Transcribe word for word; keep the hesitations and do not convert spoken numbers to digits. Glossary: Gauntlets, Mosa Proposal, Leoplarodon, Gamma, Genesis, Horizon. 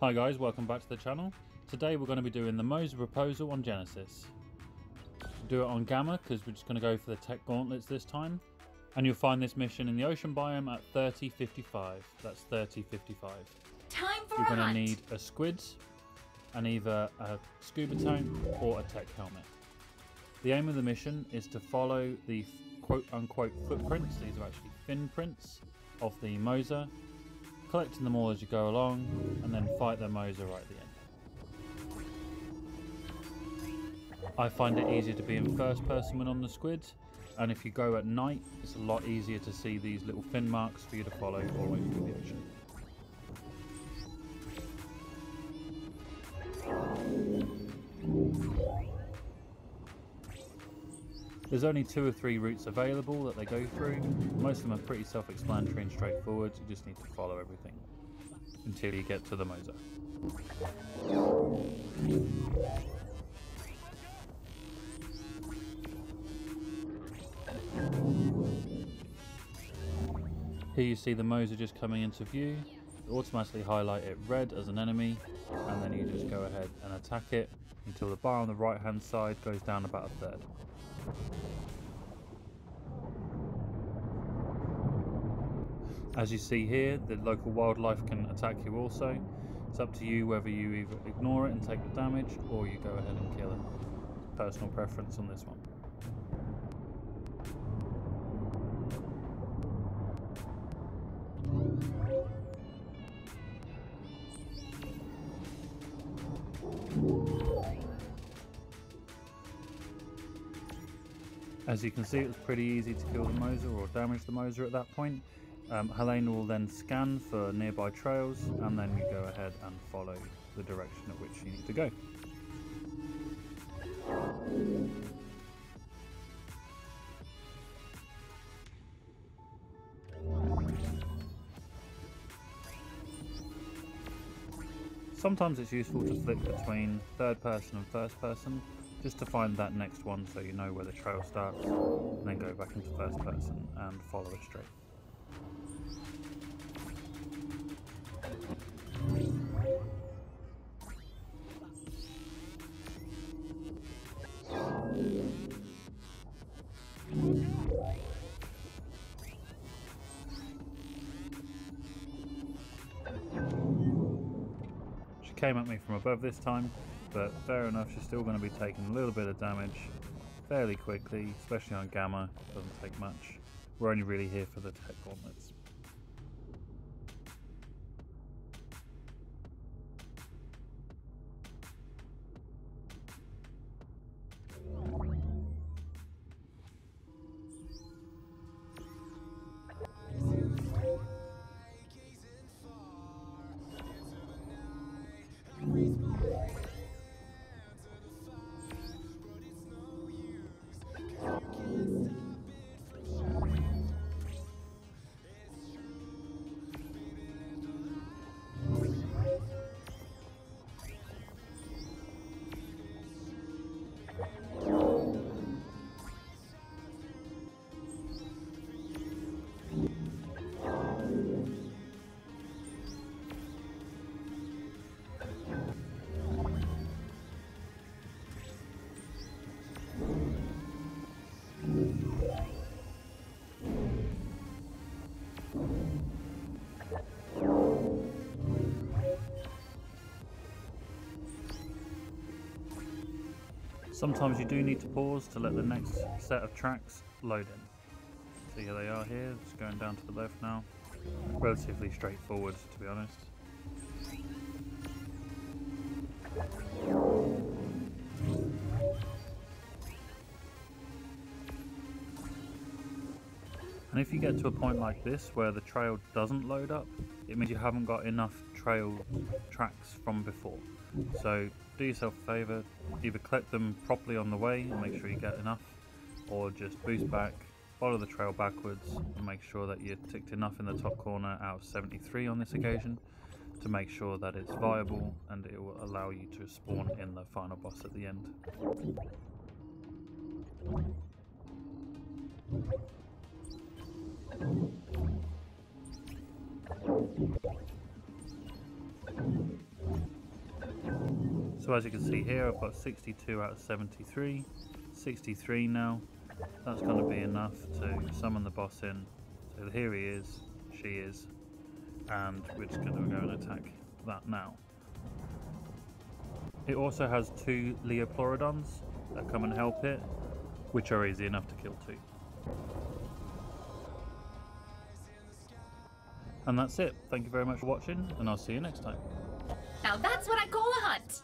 Hi guys, welcome back to the channel. Today we're going to be doing the Mosa Proposal on Genesis. Do it on Gamma because we're just going to go for the Tek Gauntlets this time. And you'll find this mission in the ocean biome at thirty fifty-five. That's thirty fifty-five. Time for a hunt! You're going to need a squid and either a scuba tank or a Tek helmet. The aim of the mission is to follow the quote unquote footprints, these are actually fin prints, of the Mosa, collecting them all as you go along, and then fight the Mosa right at the end. I find it easier to be in first person when on the squid, and if you go at night, it's a lot easier to see these little fin marks for you to follow all the way through the ocean. There's only two or three routes available that they go through. Most of them are pretty self-explanatory and straightforward. You just need to follow everything until you get to the Mosa. Here you see the Mosa just coming into view. You automatically highlight it red as an enemy, and then you just go ahead and attack it until the bar on the right hand side goes down about a third. As you see here, the local wildlife can attack you also. It's up to you whether you either ignore it and take the damage or you go ahead and kill it. Personal preference on this one. As you can see, it was pretty easy to kill the Mosa or damage the Mosa at that point. Um, Helena will then scan for nearby trails, and then you go ahead and follow the direction at which you need to go. Sometimes it's useful to flip between third person and first person, just to find that next one so you know where the trail starts, and then go back into first person and follow it straight. She came at me from above this time, but fair enough, she's still going to be taking a little bit of damage fairly quickly, especially on Gamma. Doesn't take much. We're only really here for the Tek Gauntlets. Sometimes you do need to pause to let the next set of tracks load in. So here they are here, just going down to the left now. Relatively straightforward, to be honest. And if you get to a point like this where the trail doesn't load up, it means you haven't got enough trail tracks from before. So do yourself a favour, either collect them properly on the way and make sure you get enough, or just boost back, follow the trail backwards and make sure that you ticked enough in the top corner out of seventy-three on this occasion to make sure that it's viable and it will allow you to spawn in the final boss at the end. So as you can see here, I've got sixty-two out of seventy-three, sixty-three now. That's going to be enough to summon the boss in. So here he is, she is, and we're just going to go and attack that now. It also has two Leoplarodons that come and help it, which are easy enough to kill too. And that's it. Thank you very much for watching, and I'll see you next time. Now that's what I call a hunt!